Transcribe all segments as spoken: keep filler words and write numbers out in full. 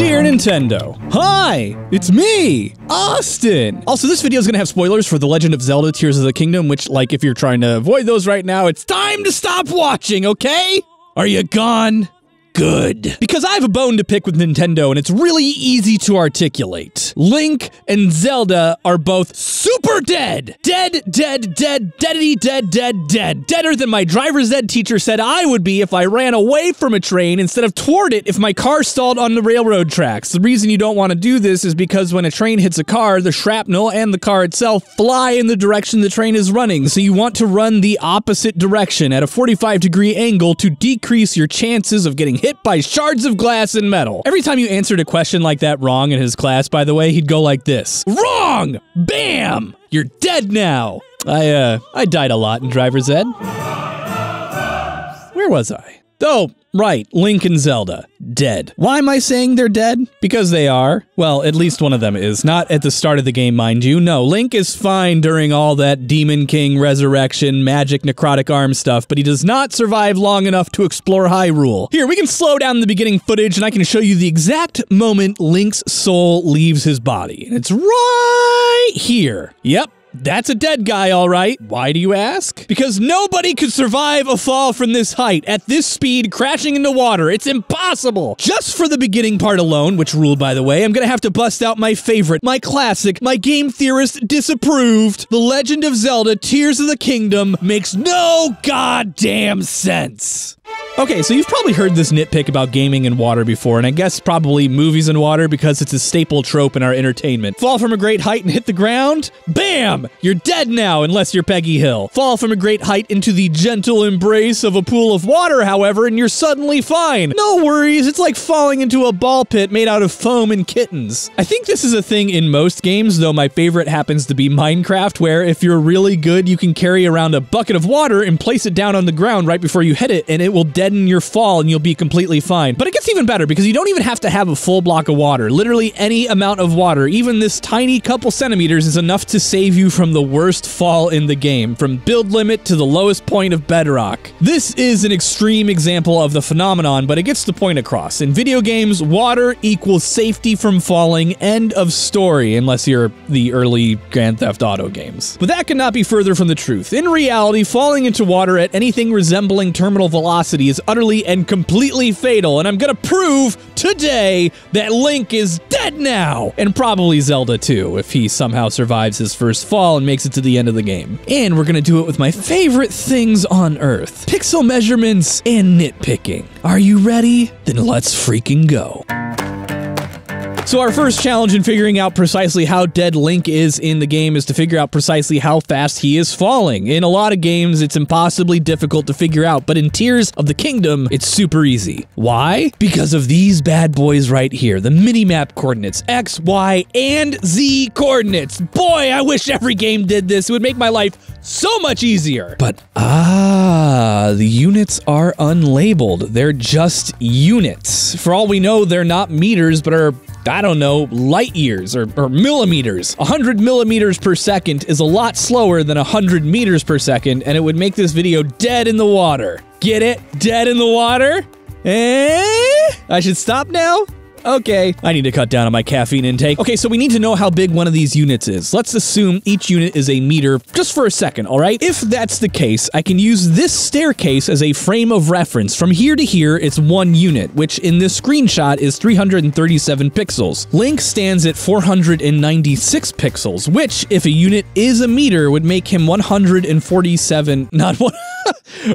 Dear Nintendo, hi, it's me, Austin. Also, this video is going to have spoilers for The Legend of Zelda: Tears of the Kingdom, which, like, if you're trying to avoid those right now, it's time to stop watching, okay? Are you gone? Good. Because I have a bone to pick with Nintendo, and it's really easy to articulate. Link and Zelda are both super dead. Dead, dead, dead, deadity, dead, dead, dead. Deader than my driver's ed teacher said I would be if I ran away from a train instead of toward it if my car stalled on the railroad tracks. The reason you don't want to do this is because when a train hits a car, the shrapnel and the car itself fly in the direction the train is running, so you want to run the opposite direction at a forty-five degree angle to decrease your chances of getting hit by shards of glass and metal. Every time you answered a question like that wrong in his class, by the way, he'd go like this. Wrong! Bam! You're dead now! I, uh, I died a lot in driver's ed. Where was I? Oh, right, Link and Zelda. Dead. Why am I saying they're dead? Because they are. Well, at least one of them is. Not at the start of the game, mind you. No, Link is fine during all that Demon King, Resurrection, Magic, Necrotic Arm stuff, but he does not survive long enough to explore Hyrule. Here, we can slow down the beginning footage and I can show you the exact moment Link's soul leaves his body. And it's right here. Yep. That's a dead guy, all right. Why do you ask? Because nobody could survive a fall from this height, at this speed, crashing into water. It's impossible. Just for the beginning part alone, which ruled, by the way, I'm gonna have to bust out my favorite, my classic, my game theorist disapproved. The Legend of Zelda: Tears of the Kingdom makes no goddamn sense. Okay, so you've probably heard this nitpick about gaming and water before, and I guess probably movies and water because it's a staple trope in our entertainment. Fall from a great height and hit the ground? Bam! You're dead now, unless you're Peggy Hill. Fall from a great height into the gentle embrace of a pool of water, however, and you're suddenly fine. No worries, it's like falling into a ball pit made out of foam and kittens. I think this is a thing in most games, though my favorite happens to be Minecraft, where if you're really good, you can carry around a bucket of water and place it down on the ground right before you hit it, and it will deaden your fall and you'll be completely fine. But it gets even better because you don't even have to have a full block of water. Literally any amount of water, even this tiny couple centimeters, is enough to save you from the worst fall in the game, from build limit to the lowest point of bedrock. This is an extreme example of the phenomenon, but it gets the point across. In video games, water equals safety from falling, end of story, unless you're the early Grand Theft Auto games. But that could not be further from the truth. In reality, falling into water at anything resembling terminal velocity is utterly and completely fatal, and I'm gonna prove today that Link is dead now, and probably Zelda too, if he somehow survives his first fall and makes it to the end of the game. And we're gonna do it with my favorite things on earth: pixel measurements and nitpicking. Are you ready? Then let's freaking go. So our first challenge in figuring out precisely how dead Link is in the game is to figure out precisely how fast he is falling. In a lot of games, it's impossibly difficult to figure out, but in Tears of the Kingdom, it's super easy. Why? Because of these bad boys right here, the minimap coordinates, X, Y, and Z coordinates. Boy, I wish every game did this. It would make my life so much easier. But ah, the units are unlabeled. They're just units. For all we know, they're not meters, but are, I don't know, light years or, or millimeters. one hundred millimeters per second is a lot slower than one hundred meters per second, and it would make this video dead in the water. Get it? Dead in the water? Eh? I should stop now? Okay, I need to cut down on my caffeine intake. Okay, so we need to know how big one of these units is. Let's assume each unit is a meter just for a second, all right? If that's the case, I can use this staircase as a frame of reference. From here to here, it's one unit, which in this screenshot is three hundred thirty-seven pixels. Link stands at four hundred ninety-six pixels, which, if a unit is a meter, would make him one hundred forty-seven, not one,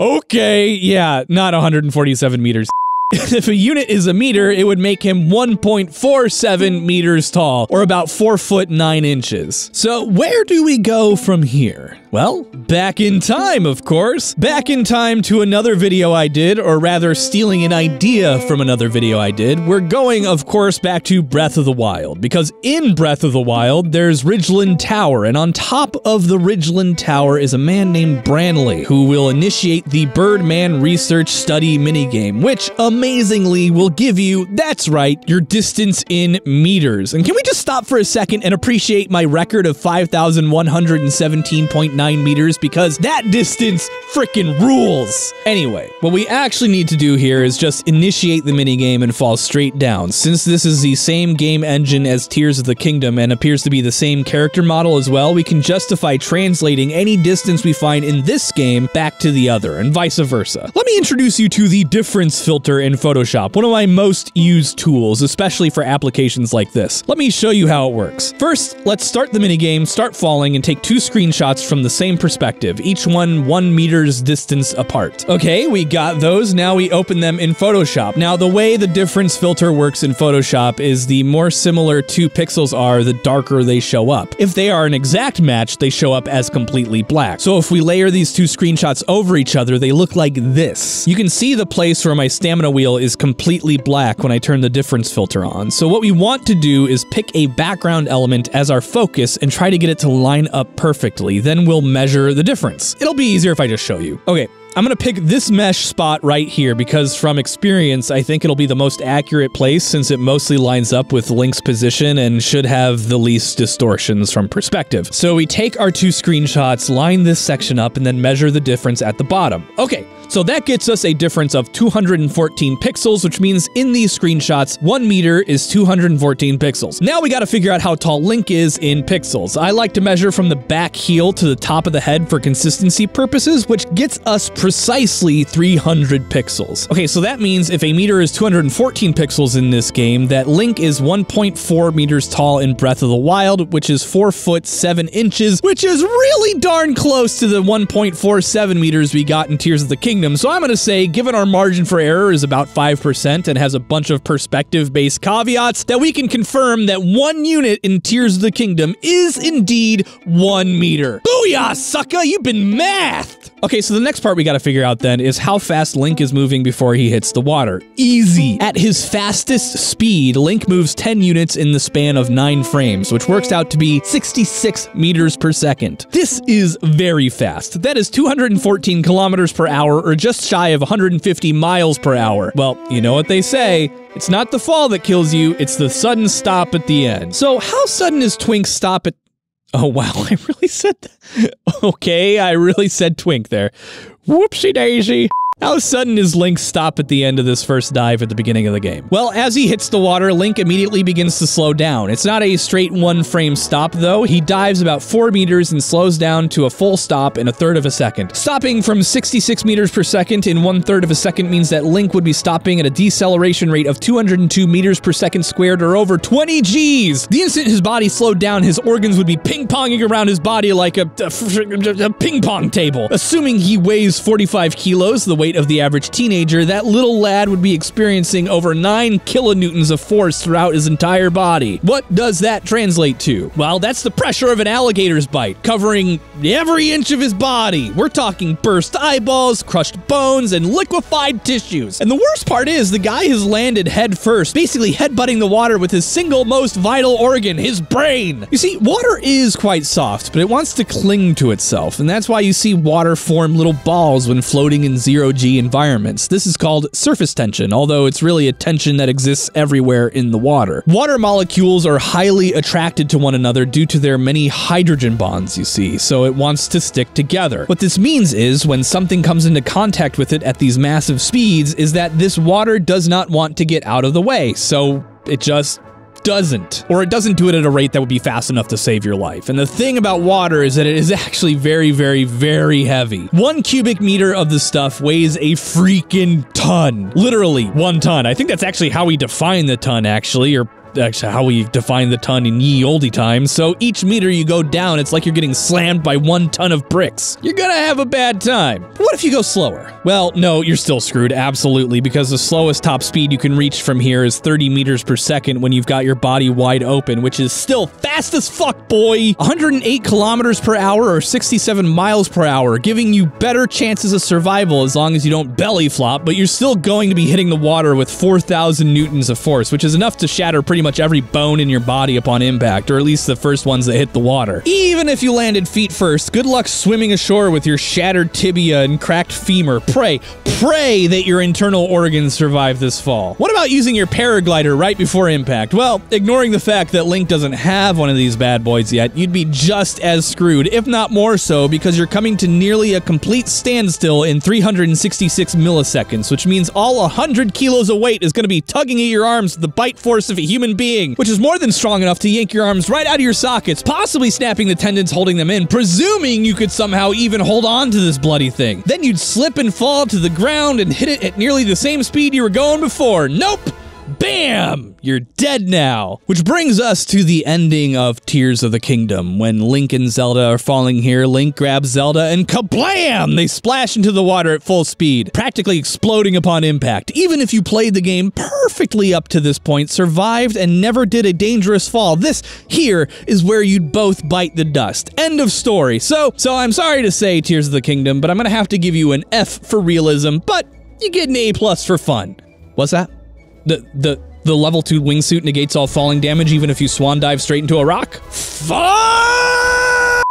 okay, yeah, not one hundred forty-seven meters. If a unit is a meter, it would make him one point four seven meters tall, or about four foot nine inches. So where do we go from here? Well, back in time, of course. Back in time to another video I did, or rather stealing an idea from another video I did. We're going, of course, back to Breath of the Wild, because in Breath of the Wild, there's Ridgeland Tower, and on top of the Ridgeland Tower is a man named Branley, who will initiate the Birdman Research Study minigame, which, among amazingly will give you, that's right, your distance in meters. And can we just stop for a second and appreciate my record of five thousand one hundred seventeen point nine meters, because that distance frickin' rules. Anyway, what we actually need to do here is just initiate the minigame and fall straight down. Since this is the same game engine as Tears of the Kingdom and appears to be the same character model as well, we can justify translating any distance we find in this game back to the other, and vice versa. Let me introduce you to the difference filter in Photoshop, one of my most used tools, especially for applications like this. Let me show you how it works. First, let's start the minigame, start falling, and take two screenshots from the same perspective, each one one meter's distance apart. Okay, we got those, now we open them in Photoshop. Now, the way the difference filter works in Photoshop is the more similar two pixels are, the darker they show up. If they are an exact match, they show up as completely black. So if we layer these two screenshots over each other, they look like this. You can see the place where my stamina wheel is completely black when I turn the difference filter on. So what we want to do is pick a background element as our focus and try to get it to line up perfectly. Then we'll measure the difference. It'll be easier if I just show you. Okay. I'm gonna pick this mesh spot right here because from experience, I think it'll be the most accurate place since it mostly lines up with Link's position and should have the least distortions from perspective. So we take our two screenshots, line this section up, and then measure the difference at the bottom. Okay. So that gets us a difference of two hundred fourteen pixels, which means in these screenshots, one meter is two hundred fourteen pixels. Now we gotta figure out how tall Link is in pixels. I like to measure from the back heel to the top of the head for consistency purposes, which gets us precisely three hundred pixels. Okay, so that means if a meter is two hundred fourteen pixels in this game, that Link is one point four meters tall in Breath of the Wild, which is four foot seven inches, which is really darn close to the one point four seven meters we got in Tears of the Kingdom. So I'm going to say, given our margin for error is about five percent and has a bunch of perspective-based caveats, that we can confirm that one unit in Tears of the Kingdom is indeed one meter. Booyah, sucker! You've been mathed! Okay, so the next part we got to figure out then is how fast Link is moving before he hits the water. Easy! At his fastest speed, Link moves ten units in the span of nine frames, which works out to be sixty-six meters per second. This is very fast. That is two hundred fourteen kilometers per hour, or just shy of one hundred fifty miles per hour. Well, you know what they say. It's not the fall that kills you, it's the sudden stop at the end. So how sudden is Twink's stop at... Oh, wow, I really said that. Okay, I really said Twink there. Whoopsie daisy. How sudden is Link's stop at the end of this first dive at the beginning of the game? Well, as he hits the water, Link immediately begins to slow down. It's not a straight one-frame stop, though. He dives about four meters and slows down to a full stop in a third of a second. Stopping from sixty-six meters per second in one-third of a second means that Link would be stopping at a deceleration rate of two hundred two meters per second squared, or over twenty G's! The instant his body slowed down, his organs would be ping-ponging around his body like a, a, a ping-pong table. Assuming he weighs forty-five kilos, the weight of the average teenager, that little lad would be experiencing over nine kilonewtons of force throughout his entire body. What does that translate to? Well, that's the pressure of an alligator's bite, covering every inch of his body. We're talking burst eyeballs, crushed bones, and liquefied tissues. And the worst part is, the guy has landed head first, basically headbutting the water with his single most vital organ, his brain. You see, water is quite soft, but it wants to cling to itself, and that's why you see water form little balls when floating in zero G environments. This is called surface tension, although it's really a tension that exists everywhere in the water. Water molecules are highly attracted to one another due to their many hydrogen bonds, you see, so it wants to stick together. What this means is, when something comes into contact with it at these massive speeds, is that this water does not want to get out of the way, so it just doesn't. Or it doesn't do it at a rate that would be fast enough to save your life. And the thing about water is that it is actually very, very, very heavy. One cubic meter of the stuff weighs a freaking ton. Literally, one ton. I think that's actually how we define the ton, actually, or actually how we define the ton in ye oldie times. So each meter you go down, it's like you're getting slammed by one ton of bricks. You're gonna have a bad time. But what if you go slower? Well, no, you're still screwed, absolutely, because the slowest top speed you can reach from here is thirty meters per second when you've got your body wide open, which is still fast as fuck, boy! one hundred eight kilometers per hour, or sixty-seven miles per hour, giving you better chances of survival as long as you don't belly flop, but you're still going to be hitting the water with four thousand newtons of force, which is enough to shatter pretty much much every bone in your body upon impact, or at least the first ones that hit the water. Even if you landed feet first, good luck swimming ashore with your shattered tibia and cracked femur. Pray, pray that your internal organs survive this fall. What about using your paraglider right before impact? Well, ignoring the fact that Link doesn't have one of these bad boys yet, you'd be just as screwed, if not more so, because you're coming to nearly a complete standstill in three hundred sixty-six milliseconds, which means all one hundred kilos of weight is going to be tugging at your arms with the bite force of a human being, which is more than strong enough to yank your arms right out of your sockets, possibly snapping the tendons holding them in, presuming you could somehow even hold on to this bloody thing. Then you'd slip and fall to the ground and hit it at nearly the same speed you were going before. Nope! Bam! You're dead now. Which brings us to the ending of Tears of the Kingdom. When Link and Zelda are falling here, Link grabs Zelda and kablam! They splash into the water at full speed, practically exploding upon impact. Even if you played the game perfectly up to this point, survived, and never did a dangerous fall, this here is where you'd both bite the dust. End of story. So, so I'm sorry to say, Tears of the Kingdom, but I'm gonna have to give you an F for realism, but you get an A plus for fun. What's that? The, the, the level two wingsuit negates all falling damage even if you swan dive straight into a rock? Fuck!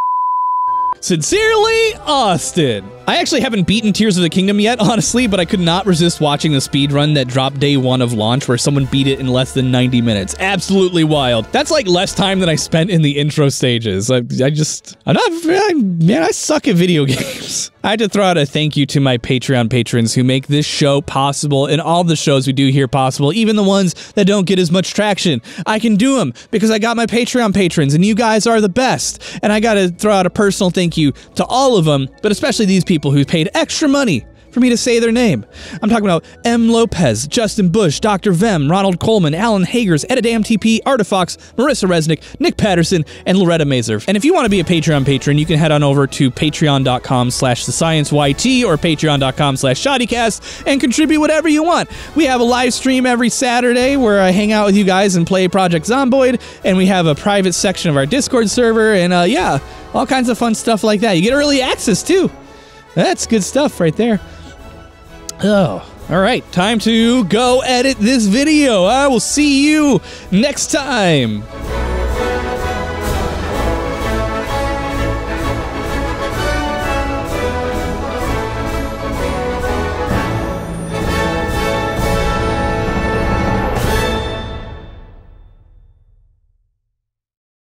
Sincerely, Austin. I actually haven't beaten Tears of the Kingdom yet, honestly, but I could not resist watching the speedrun that dropped day one of launch where someone beat it in less than ninety minutes. Absolutely wild. That's like less time than I spent in the intro stages. I, I just, I'm not, I, man, I suck at video games. I had to throw out a thank you to my Patreon patrons who make this show possible and all the shows we do here possible, even the ones that don't get as much traction. I can do them because I got my Patreon patrons and you guys are the best. And I gotta throw out a personal thank you to all of them, but especially these people People who paid extra money for me to say their name. I'm talking about M. Lopez, Justin Bush, Doctor Vem, Ronald Coleman, Alan Hagers, Edadam T P, Artifox, Marissa Resnick, Nick Patterson, and Loretta Mazer. And if you want to be a Patreon patron, you can head on over to patreon.com slash thescienceyt or patreon.com slash shoddycast and contribute whatever you want. We have a live stream every Saturday where I hang out with you guys and play Project Zomboid, and we have a private section of our Discord server, and uh, yeah, all kinds of fun stuff like that. You get early access, too. That's good stuff right there. Oh, all right. Time to go edit this video. I will see you next time.